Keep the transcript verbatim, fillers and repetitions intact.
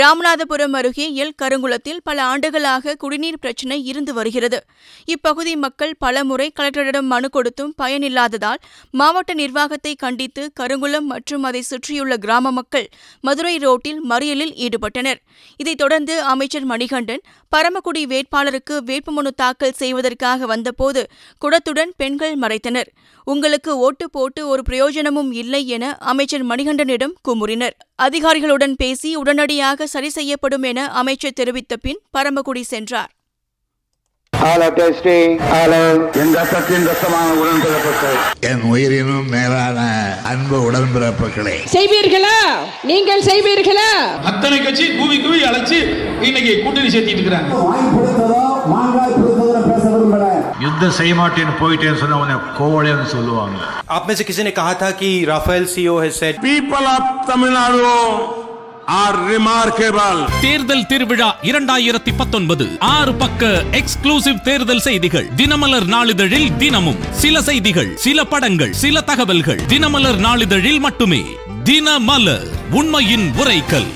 ராமநாதபுரம் அருகே எல் கருங்குளத்தில் பல ஆண்டுகளாக குடிநீர் பிரச்சினை இருந்து வருகிறது. இப்பகுதி மக்கள் பலமுறை கலெக்டரிடம் மனு கொடுத்தும் பயனில்லாததால் மாவட்ட நிர்வாகத்தை கண்டித்து கருங்குளம் மற்றும் அதை சுற்றியுள்ள கிராம மக்கள் மதுரை ரோட்டில் மறியலில் ஈடுபட்டனர். இதைத் தொடர்ந்து அமைச்சர் மணிகண்டன் பரமக்குடி வேட்பாளருக்கு வேட்புமனு தாக்கல் செய்வதற்காக வந்தபோது குடத்துடன் பெண்கள் மறைத்தனர். உங்களுக்கு ஓட்டு போட்டு ஒரு பிரயோஜனமும் இல்லை என அமைச்சர் மணிகண்டனிடம் குமுறினர். அதிகாரிகளுடன் பேசி உடனடியாக சரி செய்யப்படும் என அமைச்சர் தெரிவித்த பின் பரமக்குடி சென்றார். என் உயிரினும் மேலான அன்பு உடன்பிறப்புகளே, செய்வீர்களா? நீங்கள் செய்வீர்களா? அத்தனை கட்சி கூவி கூவி அழைச்சு இன்னைக்கு கூட்டணி சேர்த்திட்டு இருக்காங்க. युद्ध सही मार्टिन पॉइंट है सुना उन्हें कोवड़े में सुलू आंगे। आप में से किसी ने कहा था कि Rafale CEO has said people of Tamil Nadu are remarkable. தேர்தல் திருவிழா இரண்டாயிரத்து பத்தொன்பது ஆறு பக்க எக்ஸ்க்ளூசிவ் தேர்தல் செய்திகள் தினமலர் நாளிதழில் தினமும். சில செய்திகள், சில படங்கள், சில தகவல்கள் தினமலர் நாளிதழில் மட்டுமே. தினமலர், உண்மையின் உரைக்கல்.